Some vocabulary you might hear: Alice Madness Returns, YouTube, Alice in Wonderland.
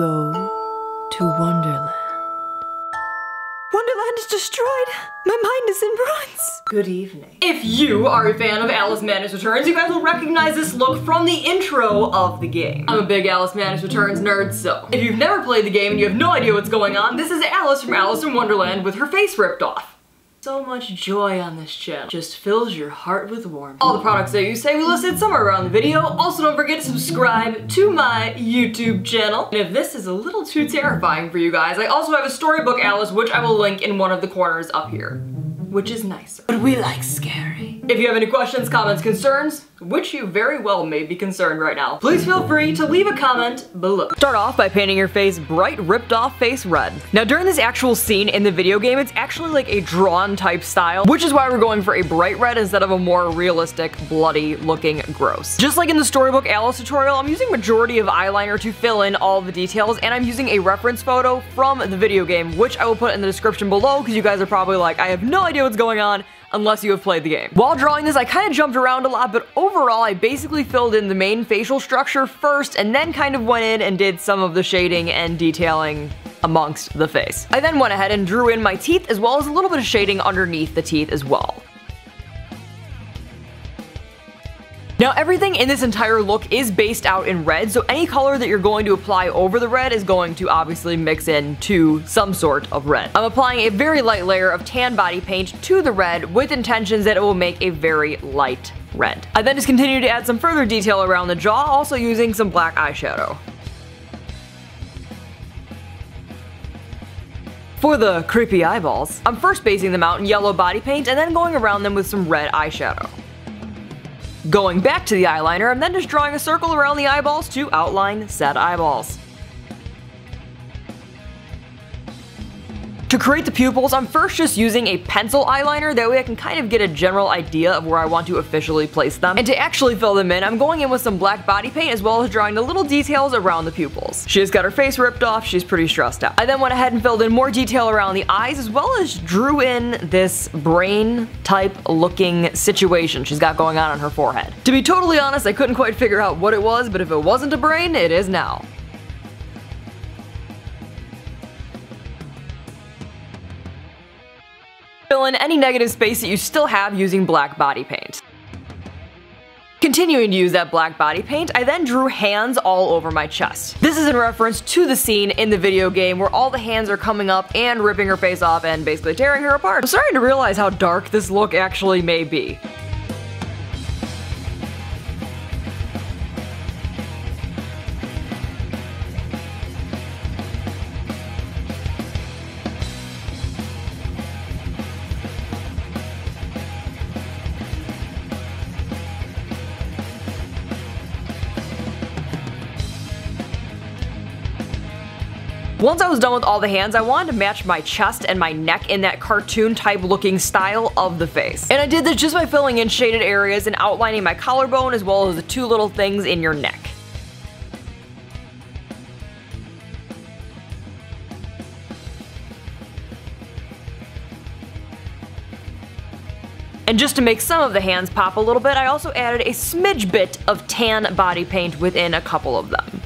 go to Wonderland. Wonderland is destroyed! My mind is in bronze! Good evening. If you are a fan of Alice Madness Returns, you guys will recognize this look from the intro of the game. I'm a big Alice Madness Returns nerd, so if you've never played the game and you have no idea what's going on, this is Alice from Alice in Wonderland with her face ripped off. So much joy on this channel. Just fills your heart with warmth. All the products that you say we listed somewhere around the video. Also, don't forget to subscribe to my YouTube channel. And if this is a little too terrifying for you guys, I also have a storybook Alice, which I will link in one of the corners up here, which is nicer. But we like scary. If you have any questions, comments, concerns, which you very well may be concerned right now, please feel free to leave a comment below. Start off by painting your face bright, ripped off face red. Now during this actual scene in the video game, it's actually like a drawn type style, which is why we're going for a bright red instead of a more realistic, bloody looking gross. Just like in the storybook Alice tutorial, I'm using majority of eyeliner to fill in all the details, and I'm using a reference photo from the video game, which I will put in the description below, because you guys are probably like, I have no idea what's going on, unless you have played the game. While drawing this, I kind of jumped around a lot, but overall, I basically filled in the main facial structure first, and then kind of went in and did some of the shading and detailing amongst the face. I then went ahead and drew in my teeth, as well as a little bit of shading underneath the teeth as well. Now everything in this entire look is based out in red, so any color that you're going to apply over the red is going to obviously mix in to some sort of red. I'm applying a very light layer of tan body paint to the red with intentions that it will make a very light red. I then just continue to add some further detail around the jaw, also using some black eyeshadow. For the creepy eyeballs, I'm first basing them out in yellow body paint and then going around them with some red eyeshadow. Going back to the eyeliner, I'm then just drawing a circle around the eyeballs to outline said eyeballs. To create the pupils, I'm first just using a pencil eyeliner, that way I can kind of get a general idea of where I want to officially place them. And to actually fill them in, I'm going in with some black body paint as well as drawing the little details around the pupils. She's got her face ripped off, she's pretty stressed out. I then went ahead and filled in more detail around the eyes as well as drew in this brain type looking situation she's got going on her forehead. To be totally honest, I couldn't quite figure out what it was, but if it wasn't a brain, it is now. Fill in any negative space that you still have using black body paint. Continuing to use that black body paint, I then drew hands all over my chest. This is in reference to the scene in the video game where all the hands are coming up and ripping her face off and basically tearing her apart. I'm starting to realize how dark this look actually may be. Once I was done with all the hands, I wanted to match my chest and my neck in that cartoon type looking style of the face. And I did this just by filling in shaded areas and outlining my collarbone as well as the two little things in your neck. And just to make some of the hands pop a little bit, I also added a smidge bit of tan body paint within a couple of them.